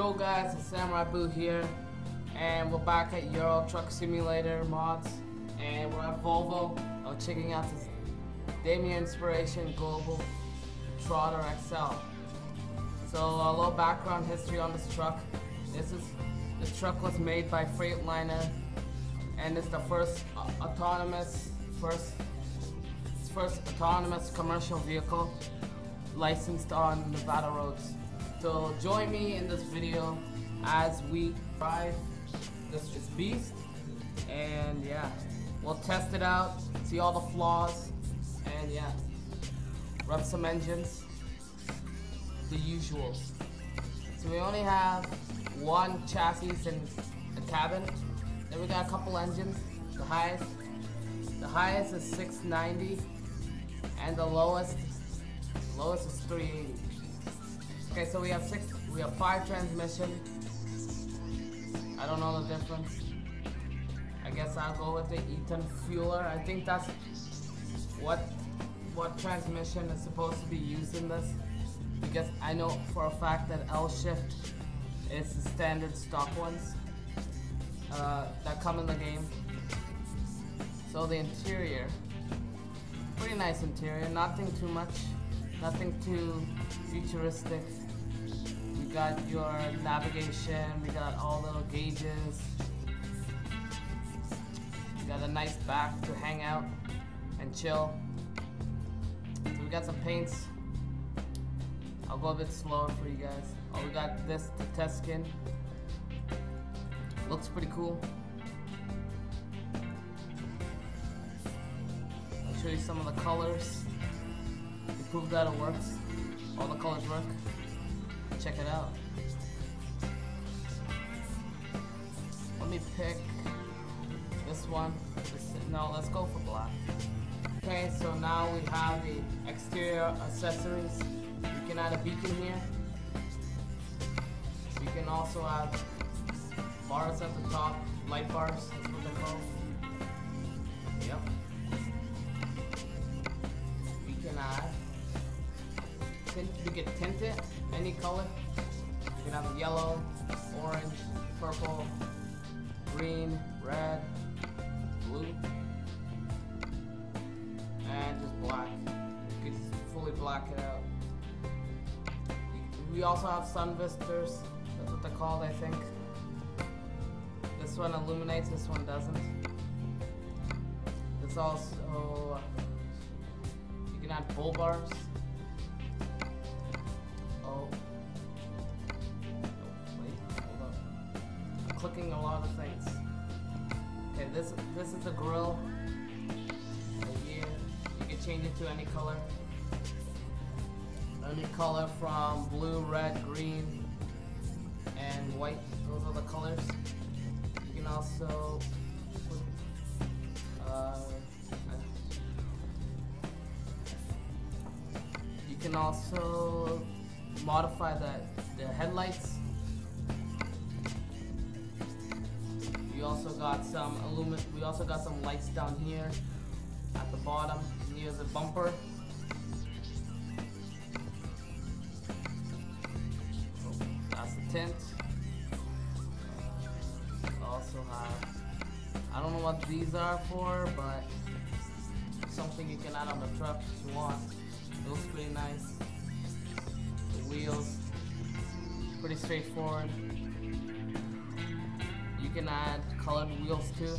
yo guys, it's SamuraiBoo here, and we're back at Euro Truck Simulator mods, and we're at Volvo. I'm checking out this Daimler Inspiration Global Trotter XL. So a little background history on this truck. This truck was made by Freightliner, and it's the first autonomous commercial vehicle licensed on Nevada roads. So join me in this video as we drive this beast, and yeah, we'll test it out, see all the flaws, and yeah, run some engines, the usuals. So we only have one chassis and a cabin, then we got a couple engines. The highest is 690, and the lowest is 380. Okay, so we have five transmission. I don't know the difference. I guess I'll go with the Eaton Fuller. I think that's what transmission is supposed to be used in this, because I know for a fact that L-Shift is the standard stock ones that come in the game. So the interior, pretty nice interior, nothing too much, nothing too futuristic. We got your navigation, we got all little gauges, we got a nice back to hang out and chill. So we got some paints. I'll go a bit slower for you guys. Oh, we got this, the test skin, looks pretty cool. I'll show you some of the colors to prove that it works. All the colors work. Check it out. Let me pick this one. No, let's go for black. Okay, so now we have the exterior accessories. You can add a beacon here. You can also add bars at the top, light bars. That's what they're called. Yep. We can add. You can tint it any color. You can have yellow, orange, purple, green, red, blue, and just black. You can fully black it out. We also have sun visitors. That's what they're called, I think. This one illuminates, this one doesn't. It's also, you can add bull bars. Clicking a lot of things. Okay, this is the grill right here. You can change it to any color from blue, red, green, and white. Those are the colors. You can also modify the headlights. We also got some lights down here at the bottom near the bumper. So that's the tint. Also have, I don't know what these are for, but something you can add on the truck if you want. It looks pretty nice. The wheels, pretty straightforward. You can add colored wheels too,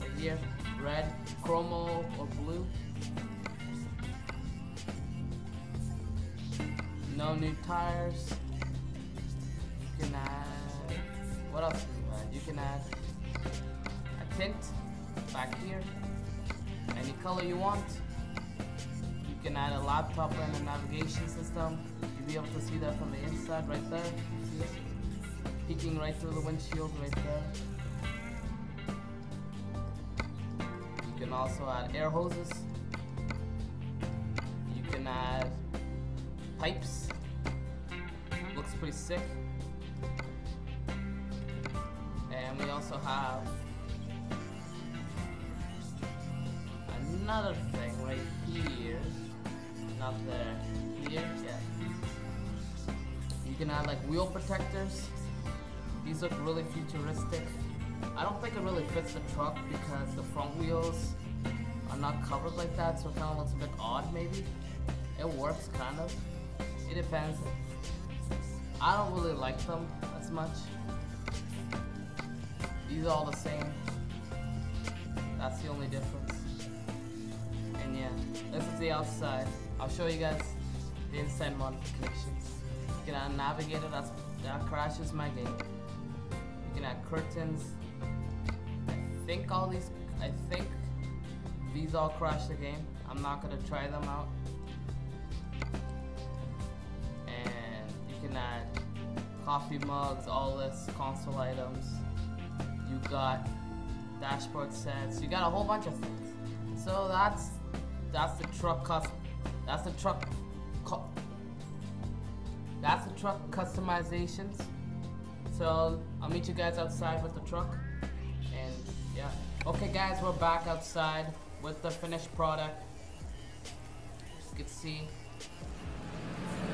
right here, red, chromo, or blue. No new tires. You can add, what else can you add? You can add a tint back here, any color you want. You can add a laptop and a navigation system. You'll be able to see that from the inside right there. See it? Peeking right through the windshield right there. You can also add air hoses. You can add pipes. Looks pretty sick. And we also have another thing right here. Not there. Here, yeah. You can add like wheel protectors. These look really futuristic. I don't think it really fits the truck because the front wheels are not covered like that, so it kind of looks a bit odd maybe. It works, kind of. It depends. I don't really like them as much. These are all the same. That's the only difference. And yeah, this is the outside. I'll show you guys the inside modifications. You can add navigator, that crashes my game. You can add curtains. I think these all crash the game. I'm not gonna try them out. And you can add coffee mugs, all this console items. You got dashboard sets. You got a whole bunch of things. So that's the truck customizations. So I'll meet you guys outside with the truck. And yeah, okay guys, we're back outside with the finished product. As you can see,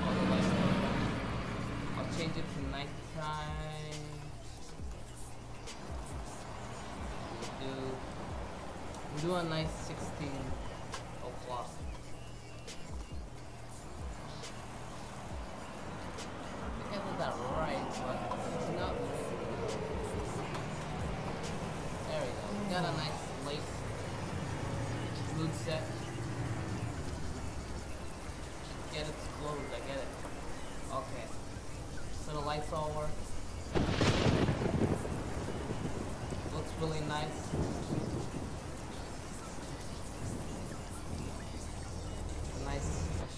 all the lights are on. I'll change it to nighttime. We'll do a nice 16 o'clock. I think I did that right, but no. There we go. We got a nice late mood set. Get it closed, I get it. Okay. So the lights all work. Looks really nice.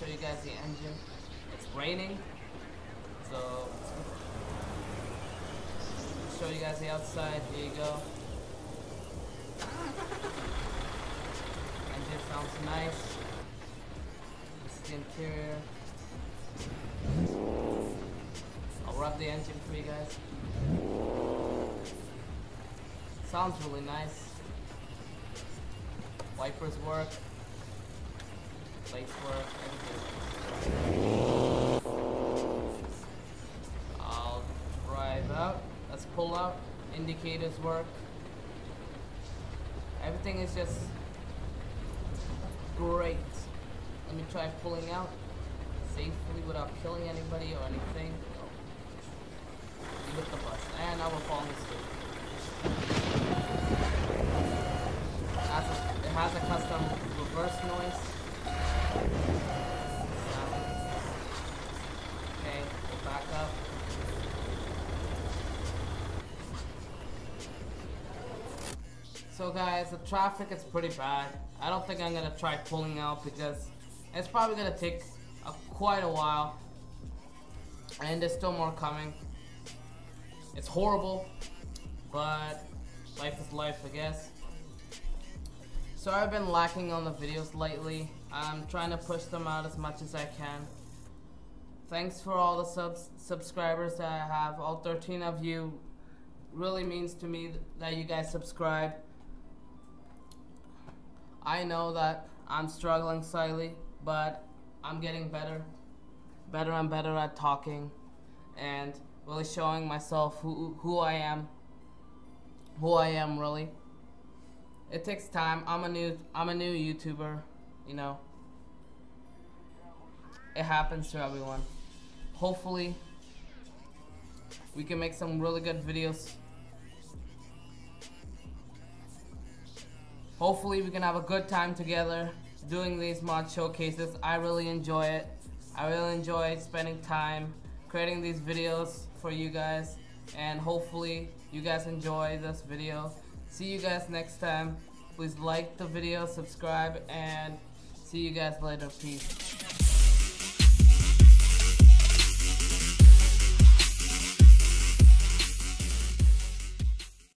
Show you guys the engine. It's raining, so show you guys the outside. Here you go. Engine sounds nice. This is the interior. I'll rub the engine for you guys. Sounds really nice. Wipers work. Lights work, everything. I'll drive out. Let's pull out. Indicators work. Everything is just great. Let me try pulling out safely without killing anybody or anything. Look at the bus. And I will fall asleep. It has a custom reverse noise. Okay, we'll back up. So guys, the traffic is pretty bad. I don't think I'm going to try pulling out because it's probably going to take quite a while. And there's still more coming. It's horrible, but life is life, I guess. So I've been lacking on the videos lately. I'm trying to push them out as much as I can. Thanks for all the subscribers that I have. All 13 of you really means to me that you guys subscribe. I know that I'm struggling slightly, but I'm getting better and better at talking and really showing myself who I am really. It takes time. I'm a new YouTuber, you know. It happens to everyone. Hopefully we can make some really good videos. Hopefully we can have a good time together doing these mod showcases. I really enjoy it. I really enjoy spending time creating these videos for you guys, and hopefully you guys enjoy this video. See you guys next time. Please like the video, subscribe, and see you guys later. Peace.